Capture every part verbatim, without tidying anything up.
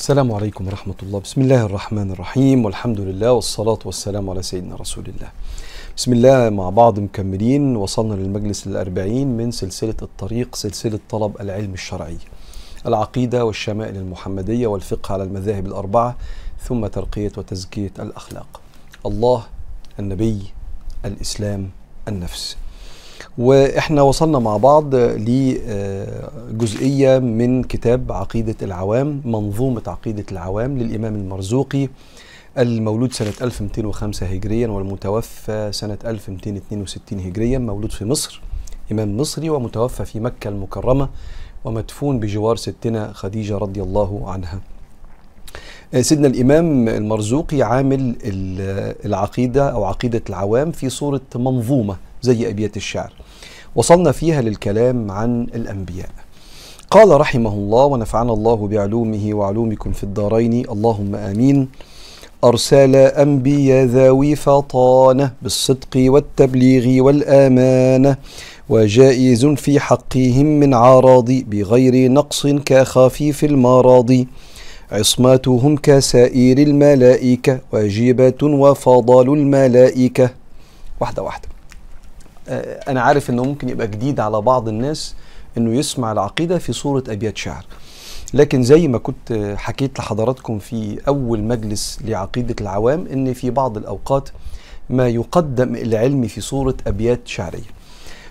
السلام عليكم ورحمة الله. بسم الله الرحمن الرحيم، والحمد لله والصلاة والسلام على سيدنا رسول الله. بسم الله، مع بعض مكملين، وصلنا للمجلس الأربعين من سلسلة الطريق، سلسلة طلب العلم الشرعي، العقيدة والشمائل المحمدية والفقه على المذاهب الأربعة، ثم ترقية وتزكية الأخلاق، الله، النبي، الإسلام، النفس. وإحنا وصلنا مع بعض لجزئية من كتاب عقيدة العوام، منظومة عقيدة العوام للإمام المرزوقي، المولود سنة ألف ومئتين وخمسة هجريا والمتوفى سنة ألف ومئتين واثنين وستين هجريا، مولود في مصر، إمام مصري، ومتوفى في مكة المكرمة، ومدفون بجوار ستنا خديجة رضي الله عنها. سيدنا الإمام المرزوقي عامل العقيدة أو عقيدة العوام في صورة منظومة زي أبيات الشعر، وصلنا فيها للكلام عن الأنبياء. قال رحمه الله: ونفعنا الله بعلومه وعلومكم في الدارين، اللهم آمين. أرسل أنبياء ذوي فطانة بالصدق والتبليغ والأمانة، وجائز في حقهم من عراضي بغير نقص كخفيف المراضي، عصماتهم كسائر الملائكة وجيبة وفضل الملائكة. واحدة واحدة. أنا عارف أنه ممكن يبقى جديد على بعض الناس أنه يسمع العقيدة في صورة أبيات شعر، لكن زي ما كنت حكيت لحضراتكم في أول مجلس لعقيدة العوام أن في بعض الأوقات ما يقدم العلم في صورة أبيات شعرية.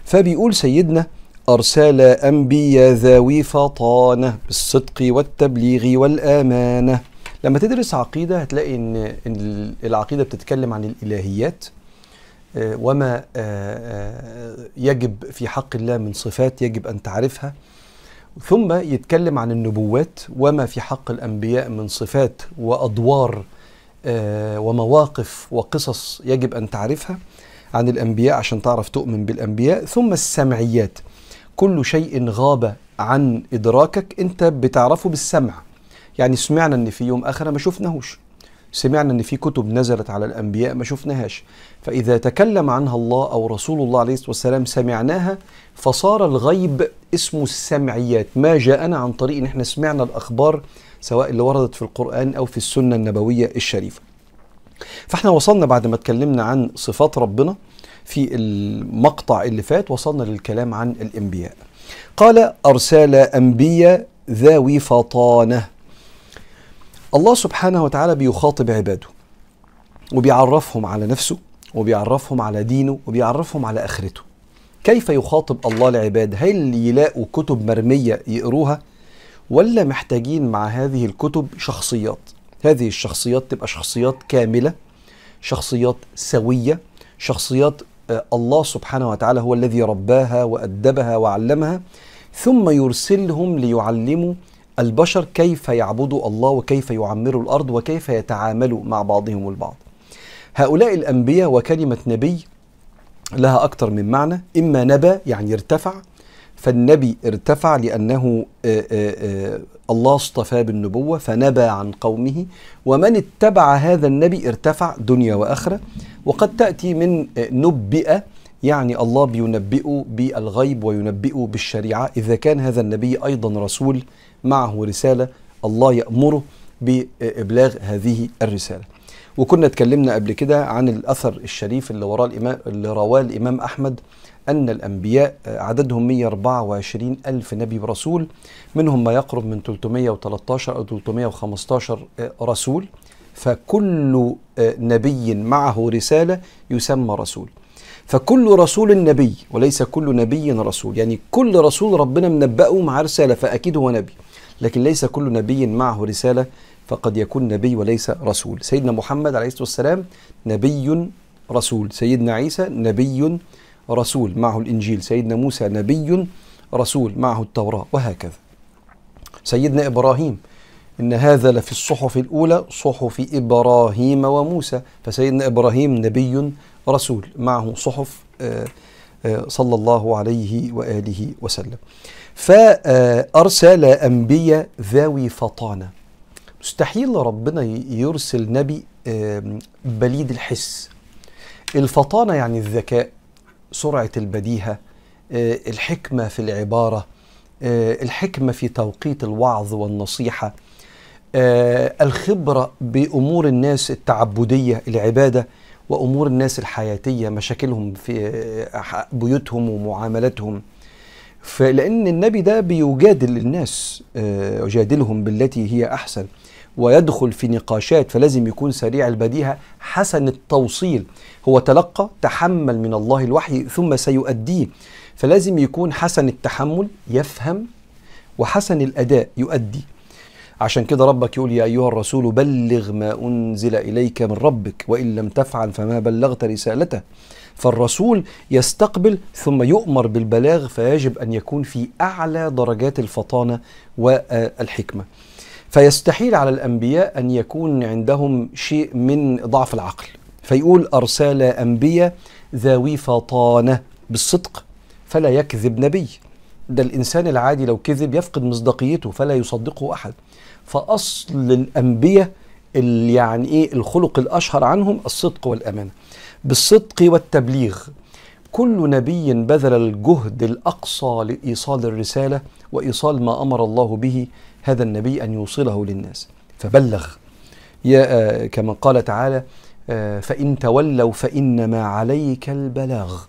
فبيقول سيدنا: أرسل أنبياء ذوي فطانة بالصدق والتبليغ والأمانة. لما تدرس عقيدة هتلاقي أن العقيدة بتتكلم عن الإلهيات وما يجب في حق الله من صفات يجب أن تعرفها، ثم يتكلم عن النبوات وما في حق الأنبياء من صفات وأدوار ومواقف وقصص يجب أن تعرفها عن الأنبياء عشان تعرف تؤمن بالأنبياء، ثم السمعيات، كل شيء غاب عن إدراكك أنت بتعرفه بالسمع. يعني سمعنا أن في يوم آخر ما شفناهوش، سمعنا أن في كتب نزلت على الأنبياء ما شفناهاش، فإذا تكلم عنها الله أو رسول الله عليه الصلاة والسلام سمعناها، فصار الغيب اسمه السمعيات، ما جاءنا عن طريق أن احنا سمعنا الأخبار سواء اللي وردت في القرآن أو في السنة النبوية الشريفة. فاحنا وصلنا بعد ما اتكلمنا عن صفات ربنا في المقطع اللي فات، وصلنا للكلام عن الأنبياء. قال: أرسل أنبياء ذوي فطانة. الله سبحانه وتعالى بيخاطب عباده وبيعرفهم على نفسه وبيعرفهم على دينه وبيعرفهم على آخرته. كيف يخاطب الله العباد؟ هل يلاقوا كتب مرمية يقروها، ولا محتاجين مع هذه الكتب شخصيات؟ هذه الشخصيات تبقى شخصيات كاملة، شخصيات سوية، شخصيات الله سبحانه وتعالى هو الذي رباها وأدبها وعلمها، ثم يرسلهم ليعلموا البشر كيف يعبدوا الله وكيف يعمروا الأرض وكيف يتعاملوا مع بعضهم البعض. هؤلاء الأنبياء، وكلمة نبي لها أكثر من معنى، إما نبى يعني ارتفع، فالنبي ارتفع لأنه آآ آآ الله اصطفاه بالنبوة فنبى عن قومه، ومن اتبع هذا النبي ارتفع دنيا وآخرة. وقد تأتي من نبئ، يعني الله بينبئه بالغيب وينبئه بالشريعة، إذا كان هذا النبي أيضا رسول معه رسالة الله يأمره بإبلاغ هذه الرسالة. وكنا اتكلمنا قبل كده عن الأثر الشريف اللي وراه الإمام اللي رواه الإمام أحمد، أن الأنبياء عددهم مئة وأربعة وعشرين ألف نبي ورسول، منهم ما يقرب من ثلاثمئة وثلاثة عشر أو ثلاثمئة وخمسة عشر رسول، فكل نبي معه رسالة يسمى رسول، فكل رسول نبي وليس كل نبي رسول. يعني كل رسول ربنا منبأه مع رسالة فأكيد هو نبي، لكن ليس كل نبي معه رسالة فقد يكون نبي وليس رسول. سيدنا محمد عليه الصلاة والسلام نبي رسول، سيدنا عيسى نبي رسول معه الإنجيل، سيدنا موسى نبي رسول معه التوراة، وهكذا. سيدنا إبراهيم: إن هذا لفي الصحف الأولى صحف إبراهيم وموسى، فسيدنا إبراهيم نبي رسول معه صحف صلى الله عليه وآله وسلم. فأرسل أنبياء ذوي فطانة. مستحيل ربنا يرسل نبي بليد الحس. الفطانة يعني الذكاء، سرعة البديهة، الحكمة في العبارة، الحكمة في توقيت الوعظ والنصيحة، آه الخبرة بأمور الناس التعبدية العبادة وأمور الناس الحياتية، مشاكلهم في بيوتهم ومعاملتهم، فلأن النبي ده بيجادل الناس، آه يجادلهم بالتي هي أحسن ويدخل في نقاشات، فلازم يكون سريع البديهة حسن التوصيل. هو تلقى تحمل من الله الوحي ثم سيؤديه، فلازم يكون حسن التحمل يفهم وحسن الأداء يؤدي. عشان كده ربك يقول يا أيها الرسول بلغ ما أنزل إليك من ربك وإن لم تفعل فما بلغت رسالته. فالرسول يستقبل ثم يؤمر بالبلاغ، فيجب أن يكون في أعلى درجات الفطانة والحكمة. فيستحيل على الأنبياء أن يكون عندهم شيء من ضعف العقل، فيقول أرسل أنبياء ذوي فطانة بالصدق فلا يكذب نبي. ده الإنسان العادي لو كذب يفقد مصداقيته فلا يصدقه أحد. فأصل الأنبياء اللي يعني إيه الخلق الأشهر عنهم الصدق والأمانة، بالصدق والتبليغ. كل نبي بذل الجهد الأقصى لإيصال الرسالة وإيصال ما أمر الله به هذا النبي أن يوصله للناس، فبلغ. يا كما قال تعالى فإن تولوا فإنما عليك البلاغ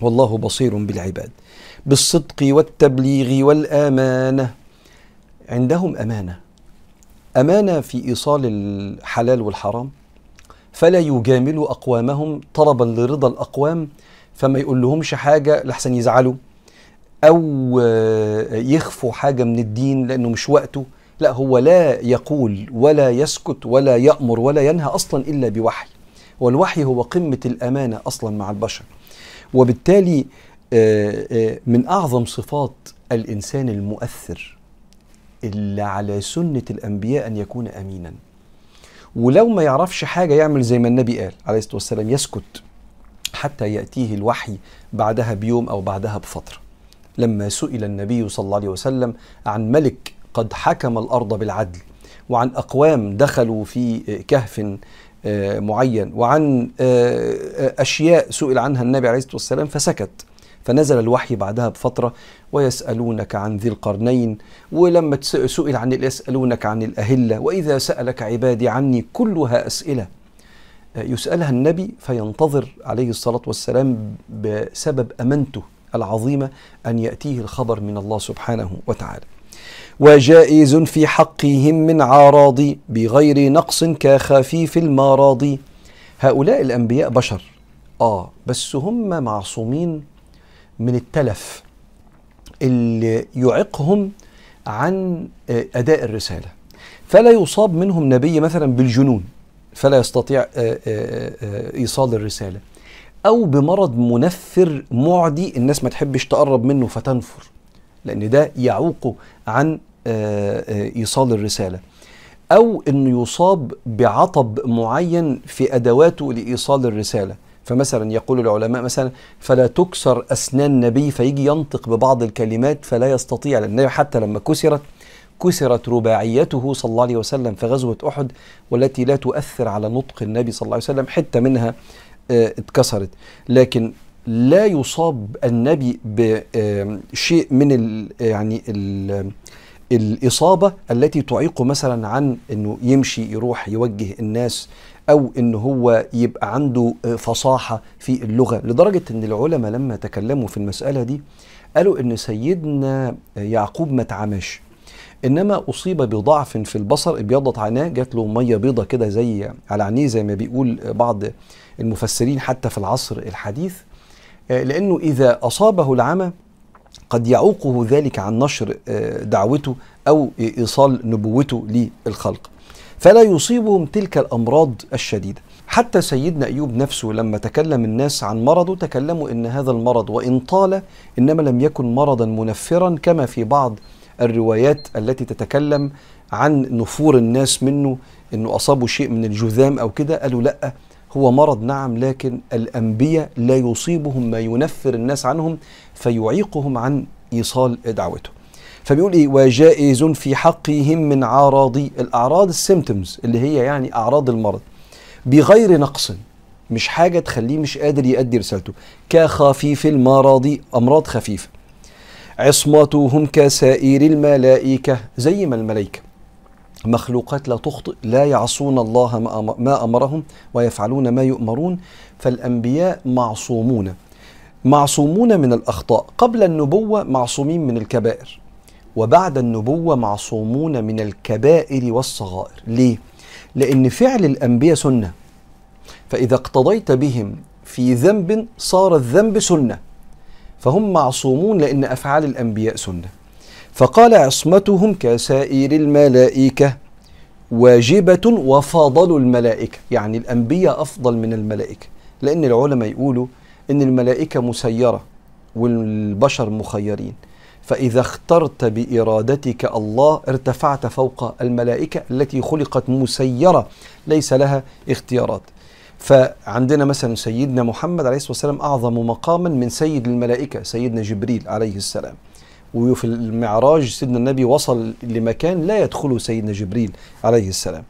والله بصير بالعباد. بالصدق والتبليغ والأمانة، عندهم أمانة، أمانة في إيصال الحلال والحرام، فلا يجاملوا أقوامهم طلبا لرضا الأقوام، فما يقول لهمش حاجة لحسن يزعلوا أو يخفوا حاجة من الدين لأنه مش وقته. لا، هو لا يقول ولا يسكت ولا يأمر ولا ينهى أصلا إلا بوحي، والوحي هو قمة الأمانة أصلا مع البشر. وبالتالي من أعظم صفات الإنسان المؤثر اللي على سنة الأنبياء أن يكون أمينا، ولو ما يعرفش حاجة يعمل زي ما النبي قال عليه الصلاة والسلام، يسكت حتى يأتيه الوحي بعدها بيوم أو بعدها بفترة. لما سئل النبي صلى الله عليه وسلم عن ملك قد حكم الأرض بالعدل، وعن أقوام دخلوا في كهف معين، وعن أشياء سئل عنها النبي عليه الصلاة والسلام فسكت، فنزل الوحي بعدها بفترة ويسألونك عن ذي القرنين، ولما سئل عن يسألونك عن الأهلة، وإذا سألك عبادي عني، كلها أسئلة يسألها النبي فينتظر عليه الصلاة والسلام بسبب أمانته العظيمة أن يأتيه الخبر من الله سبحانه وتعالى. وجائز في حقهم من عراضي بغير نقص كخفيف المراضي. هؤلاء الأنبياء بشر آه بس هم معصومين من التلف اللي يعقهم عن أداء الرسالة، فلا يصاب منهم نبي مثلا بالجنون فلا يستطيع إيصال الرسالة، أو بمرض منفر معدي الناس ما تحبش تقرب منه فتنفر، لأن ده يعوقه عن إيصال الرسالة، أو أنه يصاب بعطب معين في أدواته لإيصال الرسالة. فمثلا يقول العلماء مثلا فلا تكسر أسنان النبي فيجي ينطق ببعض الكلمات فلا يستطيع، لأن حتى لما كسرت كسرت رباعيته صلى الله عليه وسلم في غزوة أحد، والتي لا تؤثر على نطق النبي صلى الله عليه وسلم، حتى منها اتكسرت. لكن لا يصاب النبي بشيء من ال يعني ال الإصابة التي تعيقه مثلا عن أنه يمشي يروح يوجه الناس، أو أنه هو يبقى عنده فصاحة في اللغة، لدرجة أن العلماء لما تكلموا في المسألة دي قالوا أن سيدنا يعقوب ما اتعماش، إنما أصيب بضعف في البصر، ابيضت عيناه، جات له مية بيضة كده زي على عينيه زي ما بيقول بعض المفسرين حتى في العصر الحديث، لأنه إذا أصابه العمى قد يعوقه ذلك عن نشر دعوته أو إيصال نبوته للخلق، فلا يصيبهم تلك الأمراض الشديدة. حتى سيدنا أيوب نفسه لما تكلم الناس عن مرضه تكلموا إن هذا المرض وإن طال إنما لم يكن مرضا منفرا، كما في بعض الروايات التي تتكلم عن نفور الناس منه إنه أصابوا شيء من الجذام أو كده، قالوا لأ هو مرض نعم، لكن الأنبياء لا يصيبهم ما ينفر الناس عنهم فيعيقهم عن إيصال دعوته. فبيقول إيه وجائز في حقهم من عراضي، الأعراض السيمتمز اللي هي يعني أعراض المرض، بغير نقص، مش حاجة تخليه مش قادر يؤدي رسالته، كخفيف المراضي، أمراض خفيفة. عصمتهم كسائر الملائكة، زي ما الملائكة مخلوقات لا تخطئ، لا يعصون الله ما أمرهم ويفعلون ما يؤمرون. فالأنبياء معصومون، معصومون من الأخطاء. قبل النبوة معصومين من الكبائر، وبعد النبوة معصومون من الكبائر والصغائر. ليه؟ لأن فعل الأنبياء سنة، فإذا اقتضيت بهم في ذنب صار الذنب سنة، فهم معصومون لأن أفعال الأنبياء سنة. فقال عصمتهم كسائر الملائكة واجبة، وفضل الملائكة، يعني الأنبياء أفضل من الملائكة، لأن العلماء يقولوا إن الملائكة مسيرة والبشر مخيرين، فإذا اخترت بإرادتك الله ارتفعت فوق الملائكة التي خلقت مسيرة ليس لها اختيارات. فعندنا مثلا سيدنا محمد عليه الصلاة والسلام أعظم مقاما من سيد الملائكة سيدنا جبريل عليه السلام، وفي المعراج سيدنا النبي وصل لمكان لا يدخله سيدنا جبريل عليه السلام.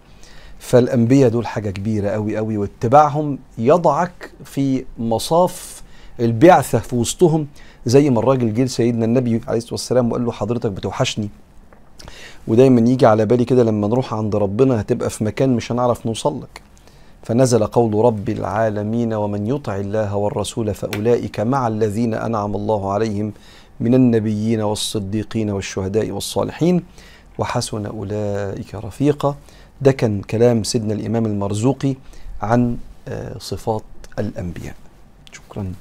فالأنبياء دول حاجة كبيرة أوي أوي، واتباعهم يضعك في مصاف البعثة في وسطهم، زي ما الراجل جه سيدنا النبي عليه الصلاة والسلام وقال له حضرتك بتوحشني، ودايما يجي على بالي كده لما نروح عند ربنا هتبقى في مكان مش هنعرف نوصل لك. فنزل قول رب العالمين ومن يطع الله والرسول فأولئك مع الذين أنعم الله عليهم من النبيين والصديقين والشهداء والصالحين وحسن أولئك رفيقا. ده كان كلام سيدنا الإمام المرزوقي عن صفات الأنبياء. شكرا.